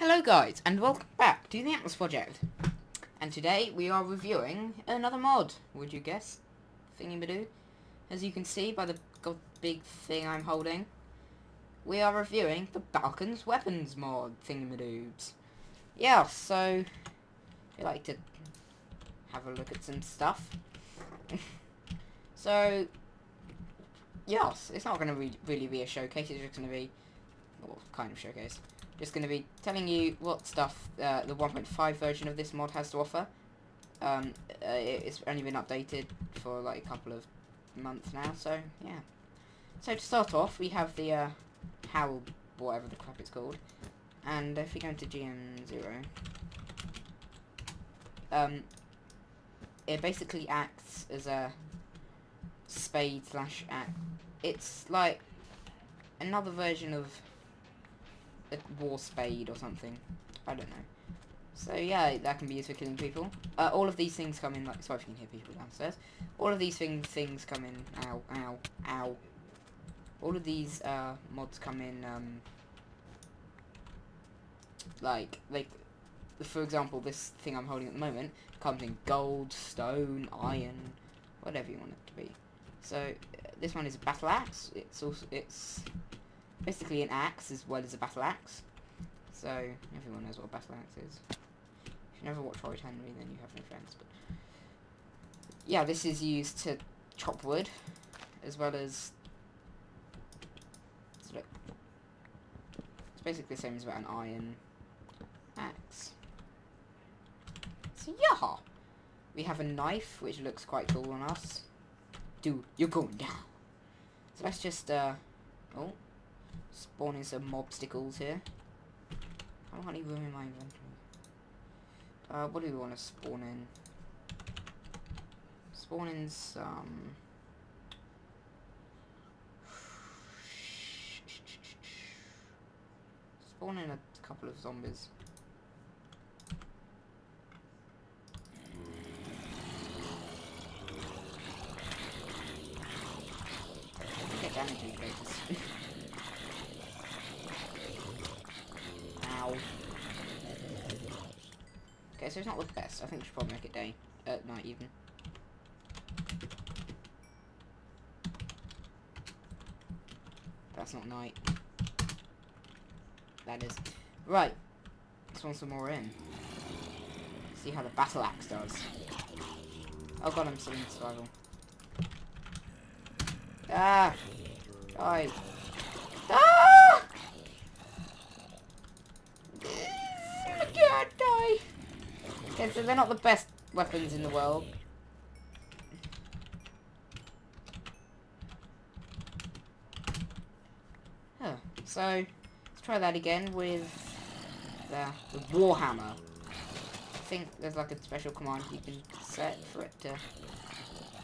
Hello guys, and welcome back to the Atmos Project. And today we are reviewing another mod, would you guess? Thingy-badoo. As you can see by the big thing I'm holding, we are reviewing the Balkans weapons mod thingy-madoobs. Yeah, so we like to have a look at some stuff. So, yes, it's not going to really be a showcase, it's just going to be, well, kind of showcase. Just going to be telling you what stuff the 1.5 version of this mod has to offer. It's only been updated for like a couple of months now, so yeah. So to start off, we have the Howl, whatever the crap it's called. And if we go into GM0, it basically acts as a spade slash axe. It's like another version of a war spade or something, I don't know. So yeah, that can be used for killing people. All of these things come in, like, sorry if you can hear people downstairs. All of these things come in, ow, ow, ow. All of these mods come in, like, for example, this thing I'm holding at the moment comes in gold, stone, iron, whatever you want it to be. So this one is a battle axe. It's basically an axe as well as a battle axe. So, everyone knows what a battle axe is. If you never watch Roy Henry, then you have no friends. But yeah, this is used to chop wood, as well as... it's basically the same as an iron axe. So, yeah! We have a knife, which looks quite cool on us. Dude, you're going down! So let's just, oh. Spawning some mobsticles here. I don't have any room in my inventory. What do we want to spawn in? Spawn in some... spawn in a couple of zombies. Get down into these bases. Okay, so it's not the best. I think we should probably make it day, night even. That's not night. That is. Right. Let's want some more in. See how the battle axe does. Oh god, I'm still in survival. Ah! Die! Ah! I can't die! Okay, so they're not the best weapons in the world. Huh. So, let's try that again with the Warhammer. I think there's like a special command you can set for it to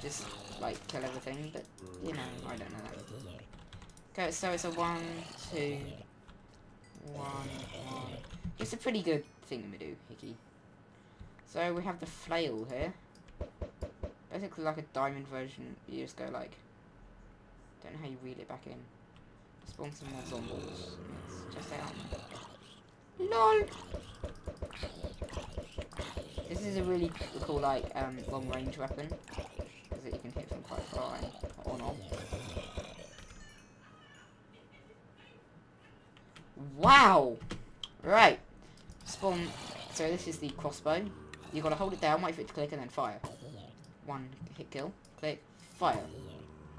just, like, kill everything, but, you know, I don't know that. Okay, so it's a 1, 2, 1, 1. It's a pretty good thingamadoop, Hickey. So we have the flail here, basically like a diamond version. You just go like, don't know how you read it back in. Spawn some more zombies. Let's just out. LOL. This is a really cool, like, long range weapon, because you can hit from quite far or not. Wow. Right. Spawn. So this is the crossbow. You've got to hold it down, wait for it to click, and then fire. One hit kill. Click. Fire.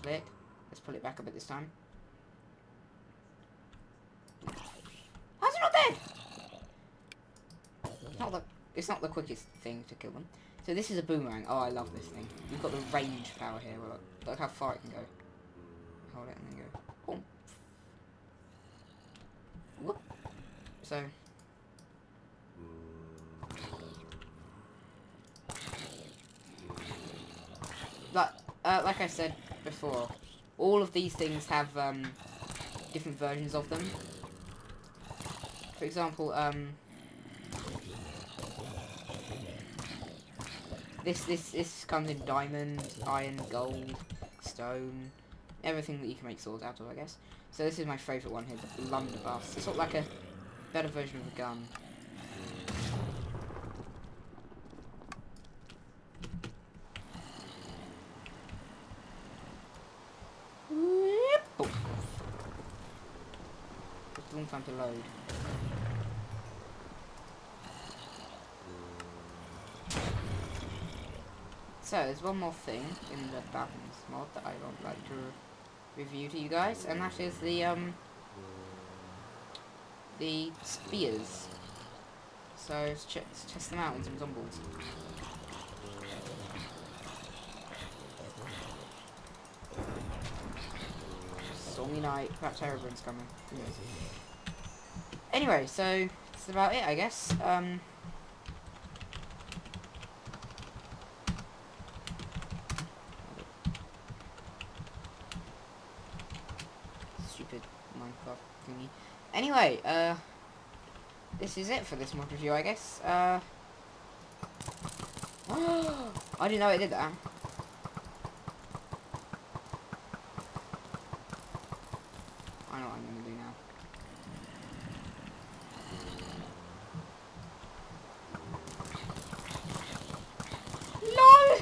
Click. Let's pull it back a bit this time. How's it not dead? It's not the quickest thing to kill them. So this is a boomerang. Oh, I love this thing. You've got the range power here. Look how far it can go. Hold it and then go. Boom. Whoop. So... like I said before, all of these things have different versions of them. For example, this comes in diamond, iron, gold, stone, everything that you can make swords out of, I guess. So this is my favourite one here, the blunderbuss. It's sort of like a better version of a gun. time to load. So there's one more thing in the Balkans mod that I would like to review to you guys, and that is the spears. So let's test them out in some zombies. Stormy night, that terrorbrand's coming. Anyway, so that's about it, I guess. Stupid Minecraft thingy. Anyway, this is it for this mod review, I guess. I didn't know it did that. I know what I'm gonna do now. No!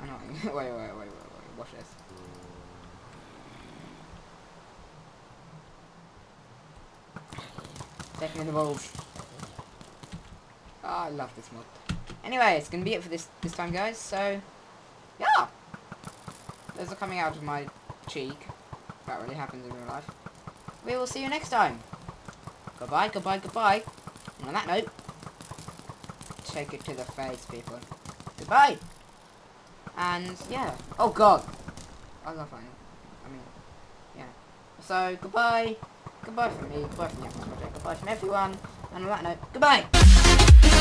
I know what I'm gonna wait. Watch this. Second involved. Oh, I love this mod. Anyway, it's gonna be it for this time, guys. So, yeah, those are coming out of my cheek. That really happens in real life. We will see you next time. Goodbye, goodbye, goodbye. And on that note, take it to the face, people. Goodbye. And yeah. Oh God, I love that. I mean, yeah. So goodbye. Goodbye from me, goodbye from the Atmos Project, goodbye from everyone, and on that note, goodbye!